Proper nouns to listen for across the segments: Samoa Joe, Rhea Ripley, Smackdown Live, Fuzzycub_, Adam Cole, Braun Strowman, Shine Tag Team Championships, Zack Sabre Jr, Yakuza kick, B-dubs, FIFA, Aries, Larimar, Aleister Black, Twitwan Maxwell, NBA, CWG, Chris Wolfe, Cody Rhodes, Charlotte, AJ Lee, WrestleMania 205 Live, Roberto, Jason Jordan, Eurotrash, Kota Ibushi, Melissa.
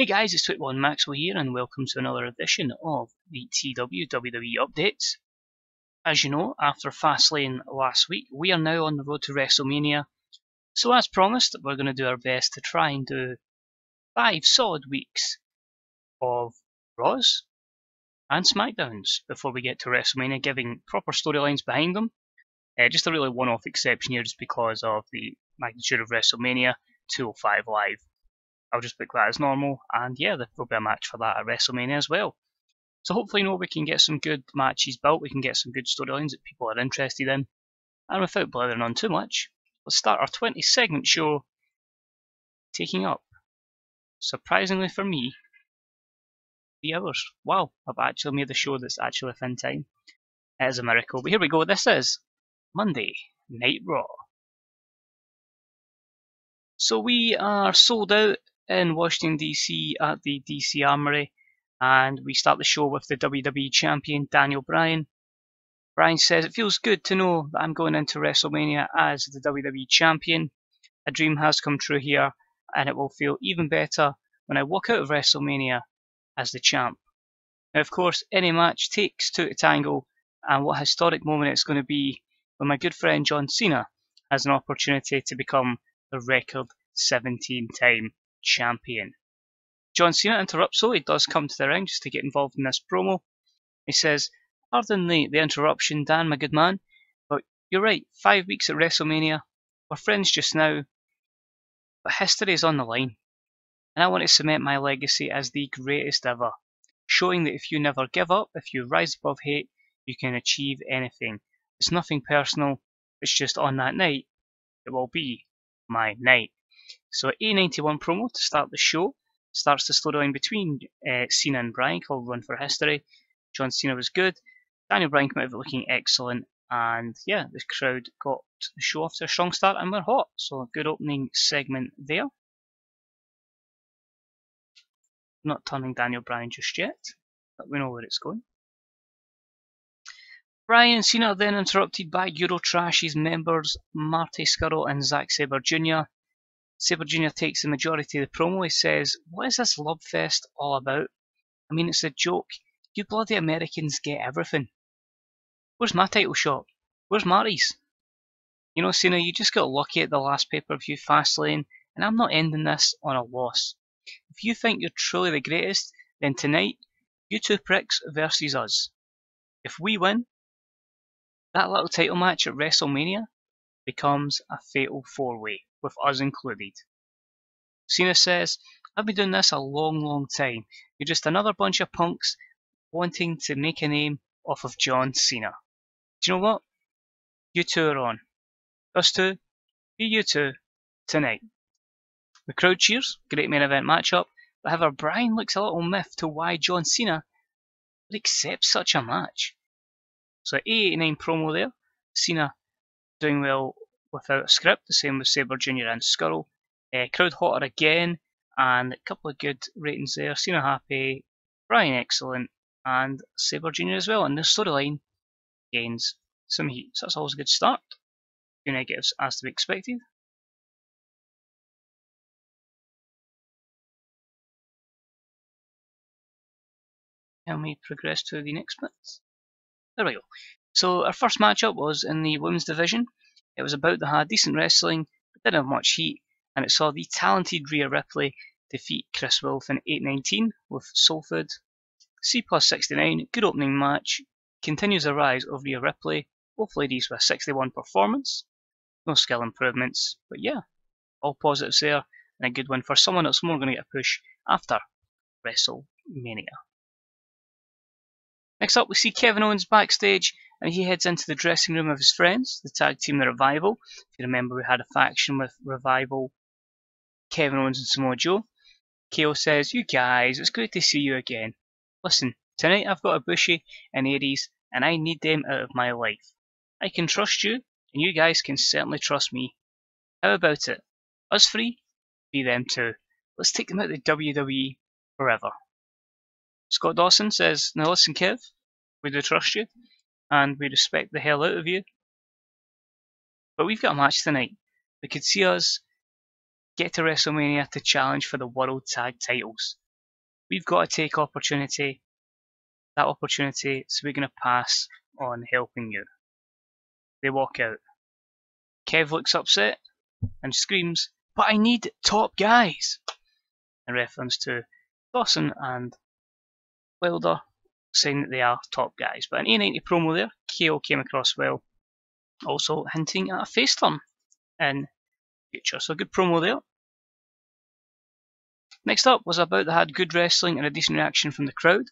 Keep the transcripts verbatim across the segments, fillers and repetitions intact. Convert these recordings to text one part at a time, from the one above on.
Hey guys, it's Twitwan Maxwell here and welcome to another edition of the T W W W E Updates. As you know, after Fastlane last week, we are now on the road to WrestleMania. So as promised, we're going to do our best to try and do five solid weeks of Raws and Smackdowns before we get to WrestleMania, giving proper storylines behind them. Uh, just a really one-off exception here just because of the magnitude of WrestleMania two oh five Live. I'll just pick that as normal, and yeah, there will be a match for that at WrestleMania as well. So hopefully, you know, we can get some good matches built, we can get some good storylines that people are interested in, and without blathering on too much, let's start our twenty segment show, taking up, surprisingly for me, three hours. Wow, I've actually made a show that's actually within time. It is a miracle, but here we go, this is Monday Night Raw. So we are sold out in Washington D C at the D C Armory, and we start the show with the W W E Champion Daniel Bryan. Bryan says, "It feels good to know that I'm going into WrestleMania as the W W E Champion. A dream has come true here, and it will feel even better when I walk out of WrestleMania as the champ." Now, of course, any match takes two to tango, and what a historic moment it's going to be when my good friend John Cena has an opportunity to become the record seventeen time champion. John Cena interrupts, so he does come to the ring just to get involved in this promo. He says, "Pardon the, the interruption, Dan, my good man, but you're right, five weeks at WrestleMania, we're friends just now, but history is on the line, and I want to cement my legacy as the greatest ever, showing that if you never give up, if you rise above hate, you can achieve anything. It's nothing personal, it's just on that night, it will be my night." So A ninety-one promo to start the show, starts the storyline between uh, Cena and Bryan called Run for History. John Cena was good, Daniel Bryan came out looking excellent, and yeah, the crowd got the show off to a strong start and we're hot. So a good opening segment there. Not turning Daniel Bryan just yet, but we know where it's going. Bryan and Cena are then interrupted by Eurotrash's members Marty Scurll and Zack Sabre Junior Sabre Junior takes the majority of the promo. He says, "What is this love fest all about? I mean, it's a joke. You bloody Americans get everything. Where's my title shot? Where's Marty's? You know, Cena, you just got lucky at the last pay-per-view Fastlane, and I'm not ending this on a loss. If you think you're truly the greatest, then tonight, you two pricks versus us. If we win, that little title match at WrestleMania becomes a fatal four-way, with us included." Cena says, "I've been doing this a long, long time. You're just another bunch of punks wanting to make a name off of John Cena. Do you know what? You two are on. Us two, be you two, tonight." The crowd cheers, great main event matchup, but however, Bryan looks a little miffed to why John Cena would accept such a match. So A eighty-nine promo there, Cena doing well without a script, the same with Sabre Junior and Scurll. Uh, crowd hotter again, and a couple of good ratings there. Cena happy, Bryan excellent, and Sabre Junior as well. And the storyline gains some heat, so that's always a good start. Two negatives as to be expected. Can we progress to the next bit? There we go. So our first matchup was in the women's division. It was about the hard, decent wrestling, but didn't have much heat, and it saw the talented Rhea Ripley defeat Chris Wolfe in eight nineteen with soul food. C plus sixty-nine, good opening match, continues the rise of Rhea Ripley, both ladies with a sixty-one performance, no skill improvements, but yeah, all positives there, and a good win for someone that's more going to get a push after WrestleMania. Next up, we see Kevin Owens backstage, and he heads into the dressing room of his friends, the tag team, The Revival. If you remember, we had a faction with Revival, Kevin Owens and Samoa Joe. K O says, "You guys, it's great to see you again. Listen, tonight I've got a Bushy and Aries, and I need them out of my life. I can trust you, and you guys can certainly trust me. How about it? Us three, be them too. Let's take them out of the W W E forever." Scott Dawson says, "Now listen, Kev, we do trust you, and we respect the hell out of you, but we've got a match tonight that could see us get to WrestleMania to challenge for the World Tag Titles. we've got to take opportunity, that opportunity, so we're going to pass on helping you. They walk out. Kev looks upset and screams, but I need top guys! In reference to Dawson and Wilder, saying that they are top guys. But an A ninety promo there, K O came across well, also hinting at a face turn in future. So good promo there. Next up was a bout that had good wrestling and a decent reaction from the crowd,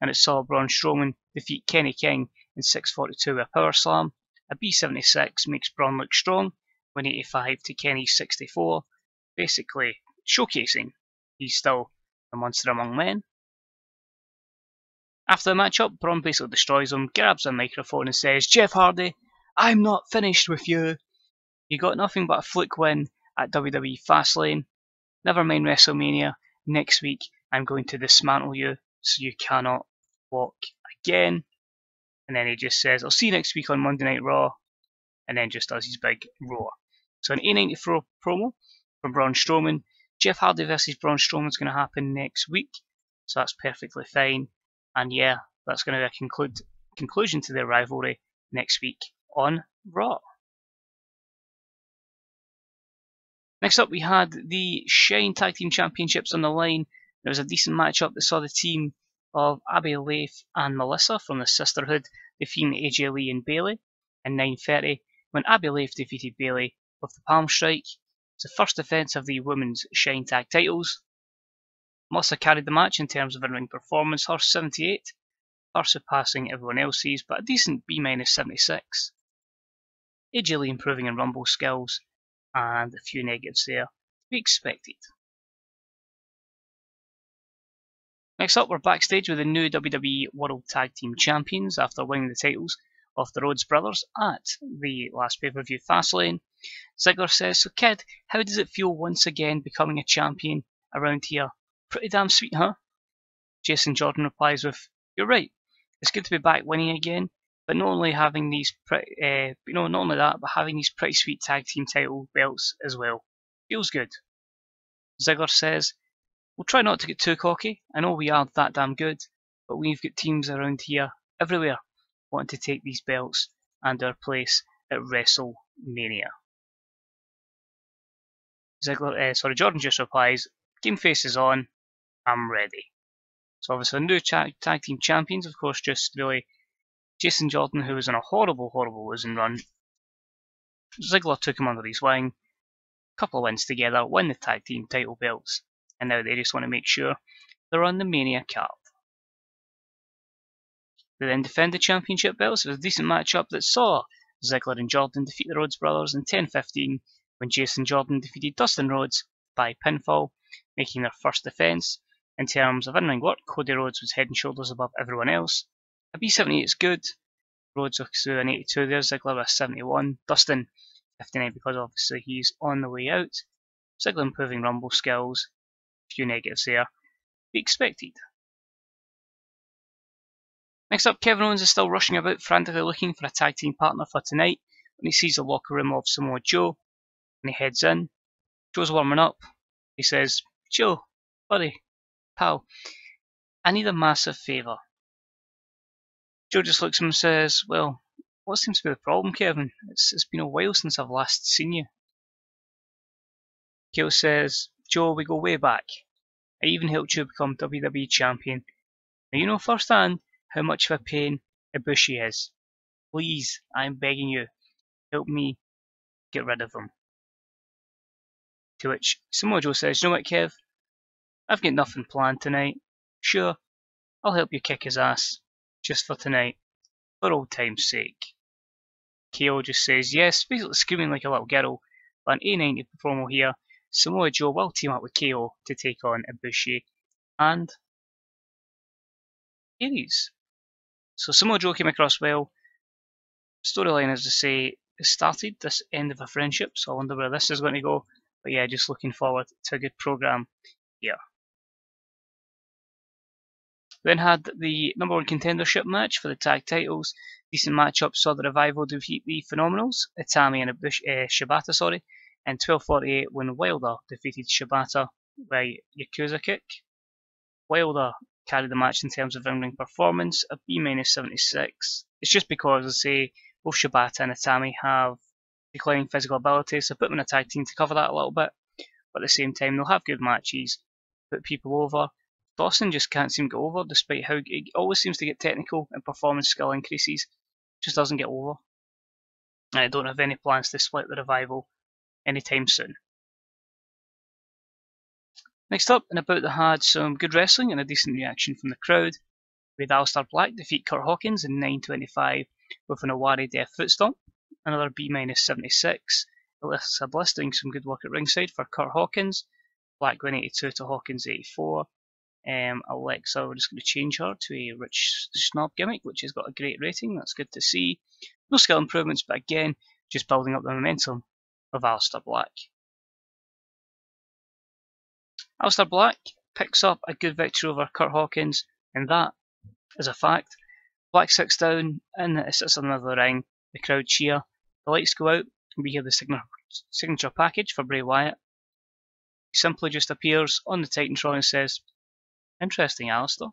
and it saw Braun Strowman defeat Kenny King in six forty-two with a power slam. A B seventy-six makes Braun look strong, one eighty-five to Kenny's sixty-four, basically showcasing he's still a monster among men. After the matchup, Braun basically destroys him, grabs a microphone and says, Jeff Hardy, I'm not finished with you. You got nothing but a fluke win at W W E Fastlane. Never mind WrestleMania, next week I'm going to dismantle you so you cannot walk again. And then he just says, I'll see you next week on Monday Night Raw. And then just does his big roar. So an A ninety-four promo from Braun Strowman. Jeff Hardy versus Braun Strowman is going to happen next week. So that's perfectly fine. And yeah, that's going to be a conclude, conclusion to their rivalry next week on Raw. Next up, we had the Shine Tag Team Championships on the line. There was a decent matchup that saw the team of Abby Leif and Melissa from the Sisterhood defeating A J Lee and Bailey in nine thirty, when Abby Leif defeated Bailey with the Palm Strike. It's the first defence of the women's Shine Tag titles. Melissa carried the match in terms of in-ring performance, her seventy-eight, her surpassing everyone else's, but a decent B seventy-six. A J Lee improving in rumble skills, and a few negatives there to be expected. Next up, we're backstage with the new W W E World Tag Team Champions after winning the titles of the Rhodes Brothers at the last pay-per-view Fastlane. Ziggler says, so kid, how does it feel once again becoming a champion around here? Pretty damn sweet, huh? Jason Jordan replies with, you're right. It's good to be back winning again, but not only having these pretty, uh, you know, not only that, but having these pretty sweet tag team title belts as well. Feels good. Ziggler says, we'll try not to get too cocky. I know we are that damn good, but we've got teams around here everywhere wanting to take these belts and our place at WrestleMania. Ziggler, uh, sorry, Jordan just replies, game face is on. I'm ready. So obviously new tag team champions, of course, just really Jason Jordan, who was in a horrible, horrible losing run. Ziggler took him under his wing. Couple of wins together, win the tag team title belts, and now they just want to make sure they're on the Mania card. They then defend the championship belts. It was a decent matchup that saw Ziggler and Jordan defeat the Rhodes Brothers in ten fifteen, when Jason Jordan defeated Dustin Rhodes by pinfall, making their first defence. In terms of in-ring work, Cody Rhodes was head and shoulders above everyone else. A B seventy-eight is good. Rhodes with an eighty-two there, Ziggler with seventy-one. Dustin, fifty-nine, because obviously he's on the way out. Ziggler improving rumble skills. A few negatives there. Be expected. Next up, Kevin Owens is still rushing about, frantically looking for a tag team partner for tonight, when he sees the locker room of Samoa Joe, and he heads in. Joe's warming up. He says, Joe, buddy, pal, I need a massive favour. Joe just looks at him and says, well, what seems to be the problem, Kevin? It's, it's been a while since I've last seen you. Kale says, Joe, we go way back. I even helped you become W W E Champion. Now you know firsthand how much of a pain Ibushi is. Please, I'm begging you, help me get rid of him. To which Samoa Joe says, you know what, Kev? I've got nothing planned tonight. Sure, I'll help you kick his ass. Just for tonight. For old time's sake. K O just says yes, basically screaming like a little girl. But an A ninety promo here. Samoa Joe will team up with K O to take on Ibushi and Aries. So Samoa Joe came across well. Storyline, as I say, has started this end of a friendship, so I wonder where this is going to go. But yeah, just looking forward to a good program here. Then had the number one contendership match for the tag titles. Decent matchup saw the Revival defeat the Phenomenals, Itami and Ibushi, uh, Shibata, sorry, and twelve forty-eight when Wilder defeated Shibata by Yakuza kick. Wilder carried the match in terms of in-ring performance, a B minus seventy-six. It's just because, as I say, both Shibata and Itami have declining physical ability, so put them in a tag team to cover that a little bit. But at the same time, they'll have good matches, put people over. Dawson just can't seem to get over, despite how he always seems to get technical and performance skill increases. Just doesn't get over. And I don't have any plans to split the Revival anytime soon. Next up, and about they had some good wrestling and a decent reaction from the crowd, with Aleister Black defeat Curt Hawkins in nine twenty-five with an Owari death foot stomp, another B minus seventy-six. Aleister Bliss doing some good work at ringside for Curt Hawkins, Black went eighty-two to Hawkins eighty-four. Um, Alexa, we're just going to change her to a rich snob gimmick, which has got a great rating, that's good to see. No skill improvements, but again, just building up the momentum of Aleister Black. Aleister Black picks up a good victory over Curt Hawkins, and that is a fact. Black sits down, and it sits on another ring, the crowd cheer, the lights go out, and we hear the signature package for Bray Wyatt. He simply just appears on the Titantron and says, "Interesting, Aleister."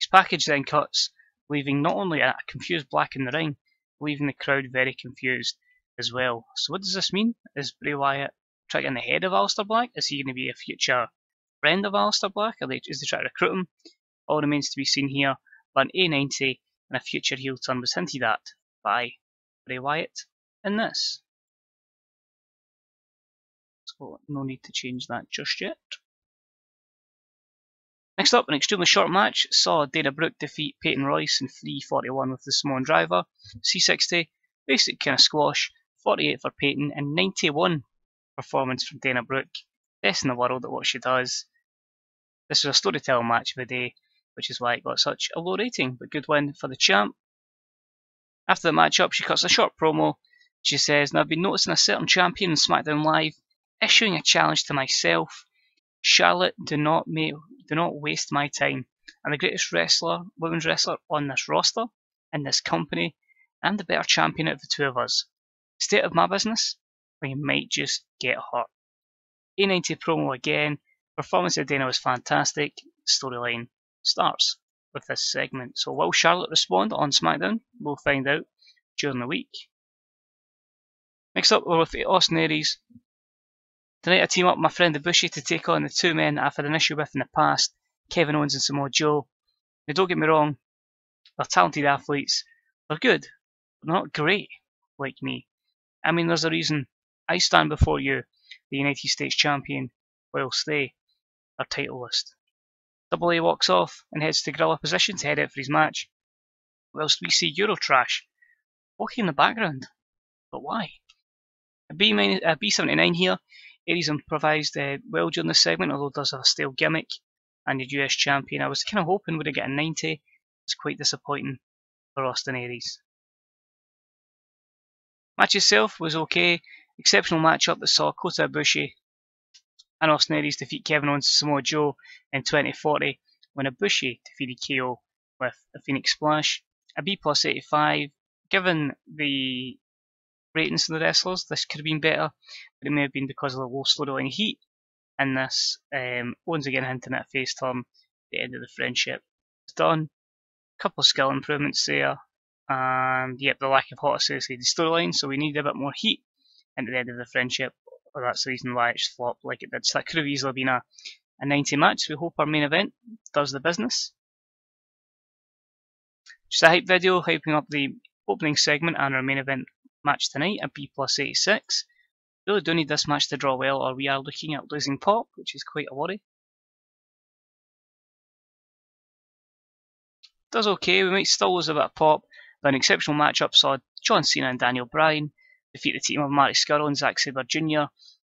His package then cuts, leaving not only a confused Black in the ring, but leaving the crowd very confused as well. So what does this mean? Is Bray Wyatt tricking the head of Aleister Black? Is he going to be a future friend of Aleister Black? Are they, is they trying to recruit him? All remains to be seen here, but an A ninety and a future heel turn was hinted at by Bray Wyatt in this. Well, no need to change that just yet. Next up, an extremely short match saw Dana Brooke defeat Peyton Royce in three forty-one with the Samoan driver, C sixty, basic kind of squash, forty-eight for Peyton, and ninety-one performance from Dana Brooke, best in the world at what she does. This was a storytelling match of the day, which is why it got such a low rating, but good win for the champ. After the matchup, she cuts a short promo. She says, "Now I've been noticing a certain champion in Smackdown Live issuing a challenge to myself. Charlotte, do not make, do not waste my time. I'm the greatest wrestler, women's wrestler on this roster, in this company. I'm the better champion out of the two of us. State of my business, we might just get hurt." A ninety promo again. Performance of Dana was fantastic. Storyline starts with this segment. So will Charlotte respond on SmackDown? We'll find out during the week. Next up, we're with Austin Aries. Tonight I team up my friend the Bushy to take on the two men I've had an issue with in the past, Kevin Owens and Samoa Joe. Now don't get me wrong, they're talented athletes, they're good, but they're not great like me. I mean, there's a reason I stand before you, the United States Champion, whilst they are titleless. Double A walks off and heads to gorilla position to head out for his match, whilst we see Eurotrash walking in the background. But why? A B seventy-nine here. Aries improvised uh, well during this segment, although it does have a stale gimmick, and the U S champion I was kind of hoping would have got a ninety. It's quite disappointing for Austin Aries. Match itself was okay. Exceptional matchup that saw Kota Ibushi and Austin Aries defeat Kevin Owens and Samoa Joe in twenty forty, when Ibushi defeated K O with a Phoenix Splash. A B plus eighty-five. Given the ratings for the wrestlers, this could have been better, but it may have been because of the low storyline heat in this. Um, Owens again hinting at a face turn. The end of the friendship is done. A couple of skill improvements there, and yep, the lack of hot associated storyline, so we need a bit more heat into the end of the friendship, or that's the reason why it's flopped like it did. So that could have easily been a, a ninety match. We hope our main event does the business. Just a hype video hyping up the opening segment and our main event match tonight, a B plus eighty-six. Really don't need this match to draw well, or we are looking at losing Pop, which is quite a worry. Does okay, we might still lose a bit of Pop, but an exceptional matchup saw John Cena and Daniel Bryan defeat the team of Marty Scurll and Zack Sabre Junior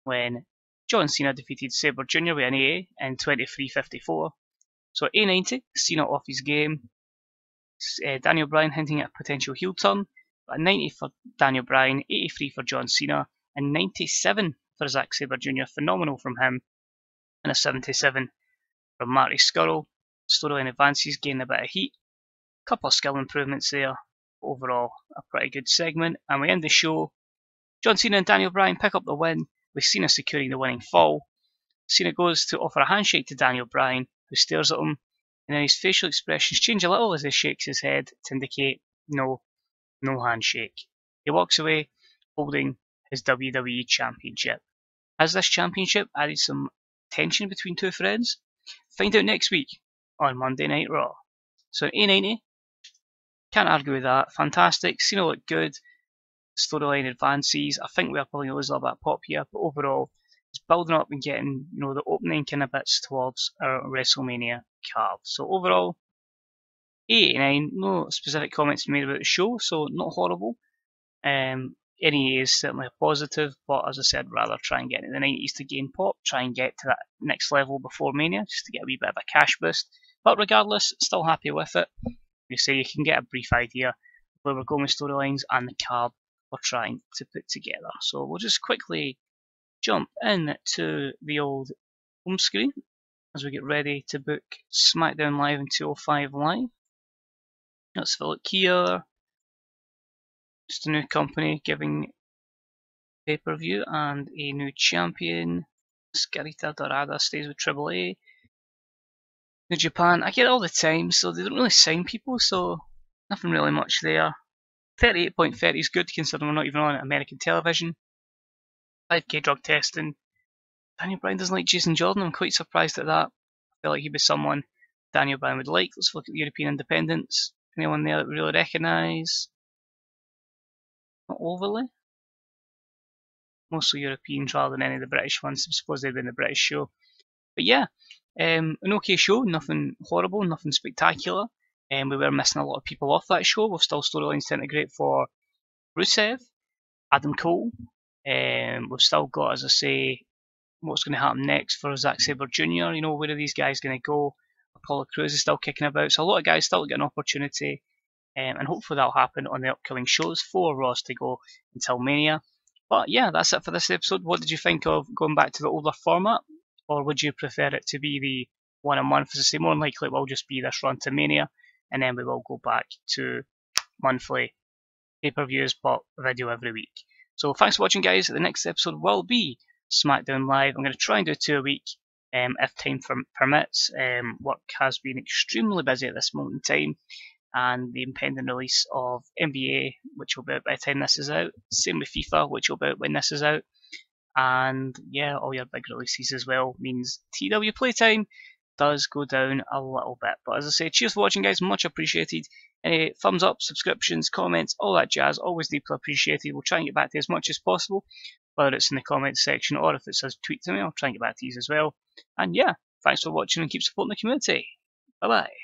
when John Cena defeated Sabre Junior with an A A in twenty-three fifty-four. So A ninety, Cena off his game, uh, Daniel Bryan hinting at a potential heel turn, but ninety for Daniel Bryan, eighty-three for John Cena, and ninety-seven for Zack Sabre Junior Phenomenal from him, and a seventy-seven from Marty Scurll. Storyline advances, gain a bit of heat. Couple of skill improvements there. Overall, a pretty good segment. And we end the show. John Cena and Daniel Bryan pick up the win, with Cena securing the winning fall. Cena goes to offer a handshake to Daniel Bryan, who stares at him, and then his facial expressions change a little as he shakes his head to indicate no, no handshake. He walks away holding his W W E Championship. Has this championship added some tension between two friends? Find out next week on Monday Night Raw. So A ninety, can't argue with that. Fantastic. Cena looked good. Storyline advances. I think we are probably losing a little bit of pop here, but overall, it's building up and getting, you know, the opening kind of bits towards our WrestleMania card. So overall, eight eighty-nine. No specific comments made about the show, so not horrible. Um, Any is certainly a positive, but as I said, rather try and get into the nineties to gain pop, try and get to that next level before Mania, just to get a wee bit of a cash boost. But regardless, still happy with it. You say you can get a brief idea of where we're going with storylines and the card we're trying to put together. So we'll just quickly jump in to the old home screen as we get ready to book SmackDown Live and two oh five Live. Let's have a look here. Just a new company giving pay-per-view and a new champion. Scarita Dorada stays with Triple A. New Japan, I get it all the time, so they don't really sign people, so nothing really much there. thirty-eight point thirty is good considering we're not even on American television. five K drug testing. Daniel Bryan doesn't like Jason Jordan, I'm quite surprised at that. I feel like he'd be someone Daniel Bryan would like. Let's look at the European independents. Anyone there that we really recognise? Not overly. Mostly Europeans rather than any of the British ones. I suppose they've been the British show. But yeah, um, an okay show. Nothing horrible, nothing spectacular. Um, we were missing a lot of people off that show. We've still storylines to integrate for Rusev, Adam Cole. Um, we've still got, as I say, what's going to happen next for Zack Sabre Junior You know, where are these guys going to go? Apollo Crews is still kicking about. So a lot of guys still get an opportunity. Um, and hopefully that'll happen on the upcoming shows. Four Raws to go until Mania. But yeah, that's it for this episode. What did you think of going back to the older format? Or would you prefer it to be the one-on-one? As I say, more than likely it will just be this run to Mania. And then we will go back to monthly pay-per-views, but video every week. So thanks for watching, guys. The next episode will be SmackDown Live. I'm going to try and do two a week um, if time permits. Um, work has been extremely busy at this moment in time. And the impending release of N B A, which will be out by the time this is out. Same with FIFA, which will be out when this is out. And yeah, all your big releases as well means T W playtime does go down a little bit. But as I say, cheers for watching, guys. Much appreciated. Any thumbs up, subscriptions, comments, all that jazz. Always deeply appreciated. We'll try and get back to you as much as possible, whether it's in the comments section or if it says tweet to me, I'll try and get back to you as well. And yeah, thanks for watching and keep supporting the community. Bye-bye.